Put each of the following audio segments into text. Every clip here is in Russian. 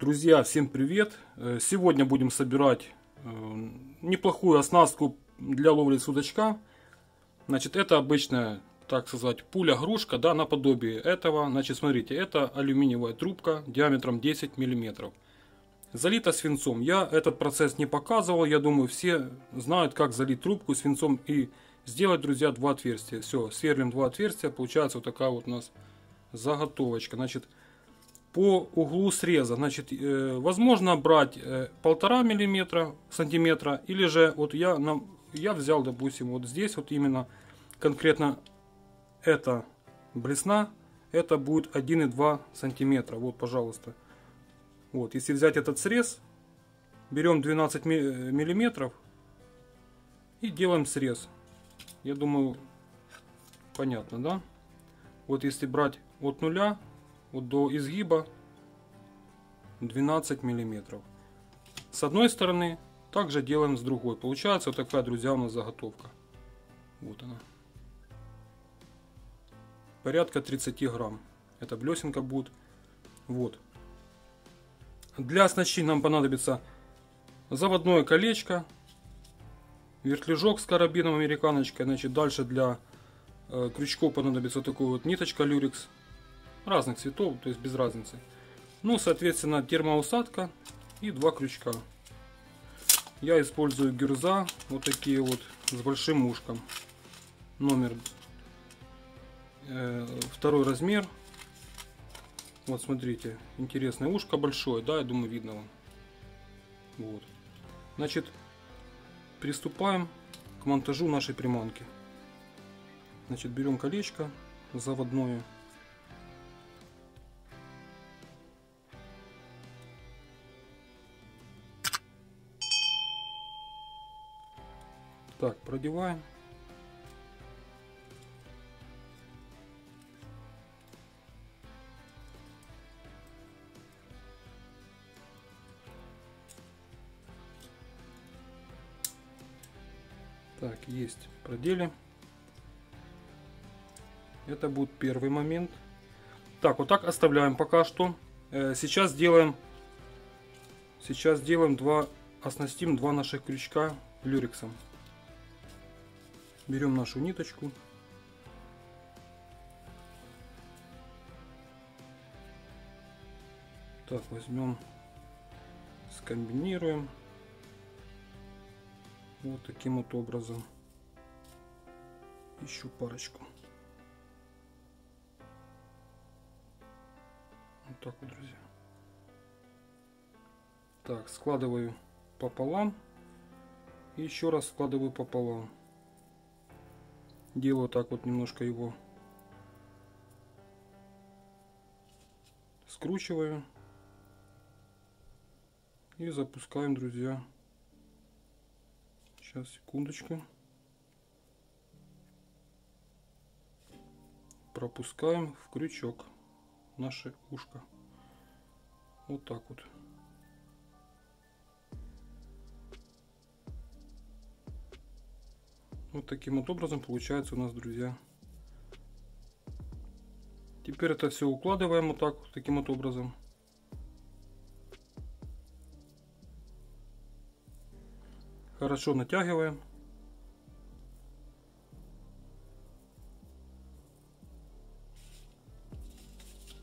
Друзья, всем привет! Сегодня будем собирать неплохую оснастку для ловли судачка. Значит, это обычная, так сказать, пуля-грушка, да, наподобие этого. Значит, смотрите, это алюминиевая трубка диаметром 10 мм. Залита свинцом. Я этот процесс не показывал, я думаю, все знают, как залить трубку свинцом и сделать, друзья, два отверстия. Все, сверлим два отверстия, получается вот такая вот у нас заготовочка. Значит, по углу среза, значит, возможно брать 1,5 сантиметра, или же вот я взял, допустим, вот здесь вот именно конкретно эта блесна, это будет 1,2 сантиметра, вот, пожалуйста. Вот, если взять этот срез, берем 12 миллиметров и делаем срез. Я думаю, понятно, да? Вот если брать от нуля, вот до изгиба 12 миллиметров. С одной стороны, также делаем с другой. Получается вот такая, друзья, у нас заготовка. Вот она. Порядка 30 грамм. Эта блесенка будет. Вот. Для оснащи нам понадобится заводное колечко, вертлюжок с карабином американочкой. Значит, дальше для крючков понадобится вот такая вот ниточка люрекс. Разных цветов, то есть без разницы. Ну, соответственно, термоусадка и два крючка. Я использую гюрза, вот такие вот, с большим ушком. Номер, второй размер. Вот, смотрите, интересное ушко большое, да, я думаю, видно вам. Вот. Значит, приступаем к монтажу нашей приманки. Значит, берем колечко заводное. Так, продеваем. Так, есть, продели. Это будет первый момент. Так, вот так оставляем пока что. Сейчас делаем оснастим два наших крючка люрексом. Берем нашу ниточку. Так, возьмем, скомбинируем. Вот таким вот образом. Еще парочку. Вот так вот, друзья. Так, складываю пополам. И еще раз складываю пополам. Делаю так вот немножко его. Скручиваю. И запускаем, друзья. Сейчас, секундочку. Пропускаем в крючок наше ушко. Вот так вот. Вот таким вот образом получается у нас, друзья. Теперь это все укладываем вот так, вот таким вот образом. Хорошо натягиваем.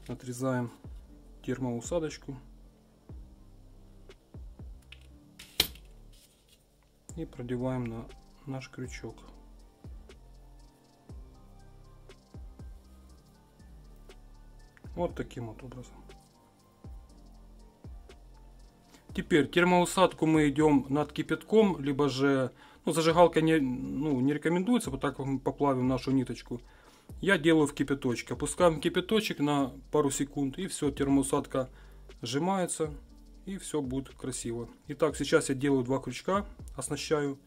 Отрезаем термоусадочку. И продеваем на наш крючок. Вот таким вот образом. Теперь термоусадку мы идем над кипятком, либо же, ну, зажигалка не рекомендуется, вот так мы поплавим нашу ниточку. Я делаю в кипяточке. Опускаем кипяточек на пару секунд, и все, термоусадка сжимается, и все будет красиво. Итак, сейчас я делаю два крючка, оснащаю.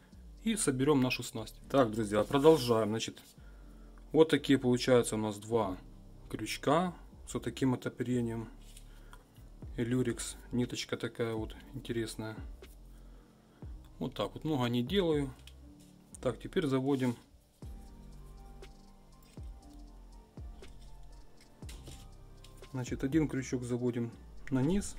И соберем нашу снасть. Так, друзья, продолжаем. Значит, вот такие получаются у нас два крючка с вот таким вот оперением. Люрекс, ниточка такая вот интересная. Вот так вот, много не делаю. Так, теперь заводим. Значит, один крючок заводим на низ,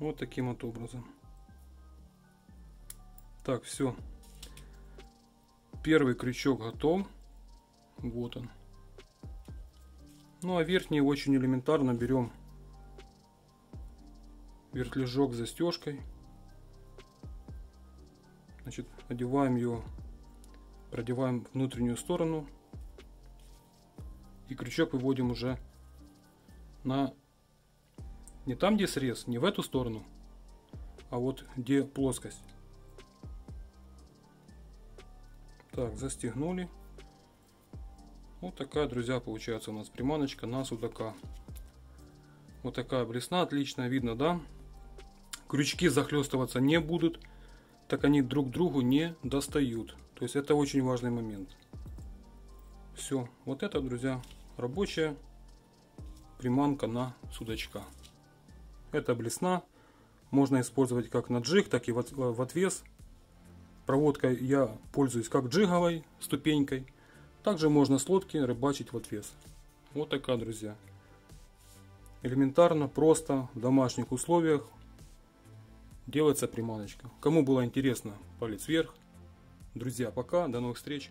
Вот таким вот образом. Так, все. Первый крючок готов. Вот он. Ну а верхний очень элементарно берем вертлюжок с застежкой. Значит, одеваем ее, продеваем внутреннюю сторону. И крючок выводим уже на... не там, где срез, не в эту сторону, а вот где плоскость. Так, застегнули. Вот такая, друзья, получается у нас приманочка на судака. Вот такая блесна, отлично видно, да? Крючки захлестываться не будут, так они друг другу не достают. То есть это очень важный момент. Все, вот это, друзья, рабочая приманка на судачка. Это блесна, можно использовать как на джиг, так и в отвес. Проводкой я пользуюсь как джиговой ступенькой. Также можно с лодки рыбачить в отвес. Вот такая, друзья. Элементарно, просто, в домашних условиях делается приманочка. Кому было интересно, палец вверх. Друзья, пока, до новых встреч.